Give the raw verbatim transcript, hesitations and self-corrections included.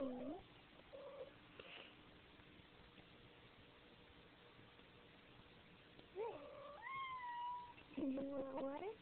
Oh. What?